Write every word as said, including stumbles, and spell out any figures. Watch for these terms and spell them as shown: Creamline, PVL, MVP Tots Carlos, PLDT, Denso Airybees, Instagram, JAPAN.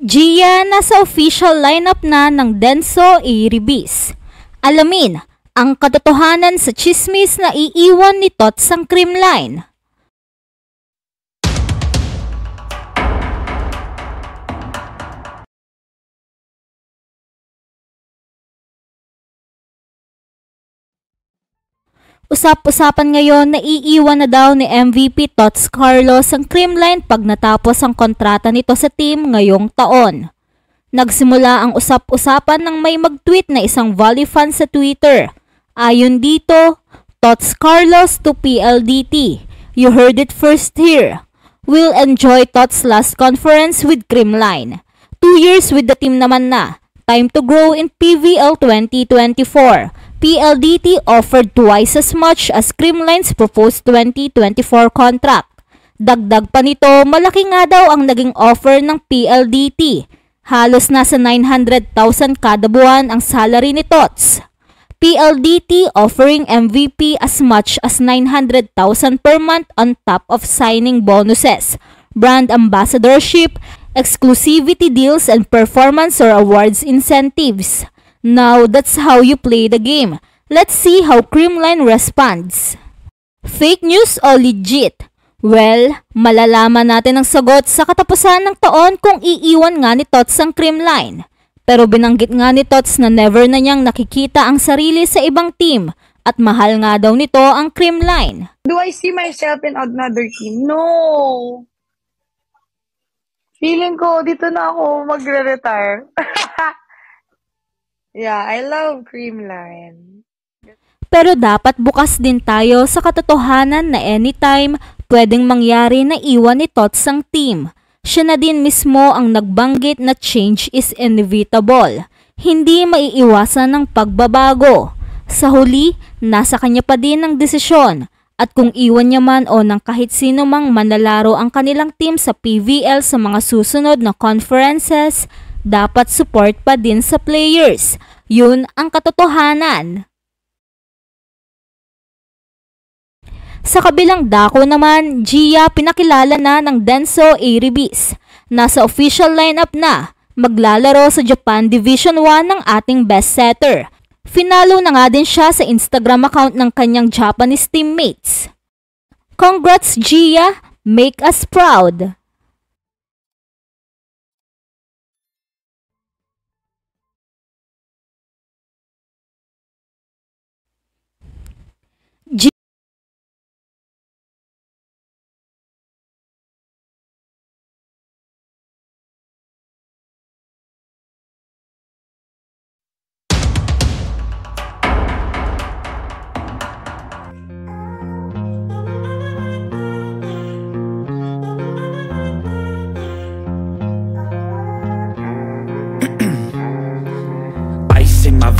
Gia nasa official lineup na ng Denso Airybees. Alamin ang katotohanan sa chismis na iiwan ni Tots ang Creamline. Usap-usapan ngayon na iiwan na daw ni M V P Tots Carlos ang Creamline pag natapos ang kontrata nito sa team ngayong taon. Nagsimula ang usap-usapan ng may mag-tweet na isang volley fan sa Twitter. Ayon dito, Tots Carlos to P L D T. You heard it first here. We'll enjoy Tots' last conference with Creamline. Two years with the team naman na. Time to grow in P V L twenty twenty-four. P L D T offered twice as much as Creamline's proposed twenty twenty-four contract. Dagdag pa nito, malaki nga daw ang naging offer ng P L D T. Halos nasa nine hundred thousand kada buwan ang salary ni Tots. P L D T offering M V P as much as nine hundred thousand per month on top of signing bonuses, brand ambassadorship, exclusivity deals and performance or awards incentives. Now, that's how you play the game. Let's see how Creamline responds. Fake news o legit? Well, malalaman natin ang sagot sa katapusan ng taon kung iiwan nga ni Tots ang Creamline. Pero binanggit nga ni Tots na never na niyang nakikita ang sarili sa ibang team at mahal nga daw nito ang Creamline. Do I see myself in another team? No! Feeling ko, dito na ako magre-retire. Yeah, I love Creamline. Pero dapat bukas din tayo sa katotohanan na anytime pwedeng mangyari na iwan ni Tots ang team. Siya na din mismo ang nagbanggit na change is inevitable. Hindi maiiwasan ng pagbabago. Sa huli, nasa kanya pa din ang desisyon. At kung iwan niya man o ng kahit sino mang manlalaro ang kanilang team sa P V L sa mga susunod na conferences, dapat support pa din sa players. Yun ang katotohanan. Sa kabilang dako naman, Gia pinakilala na ng Denso Airybees. Nasa official lineup na, maglalaro sa Japan Division one ng ating best setter. Finalo na nga din siya sa Instagram account ng kanyang Japanese teammates. Congrats Gia, make us proud!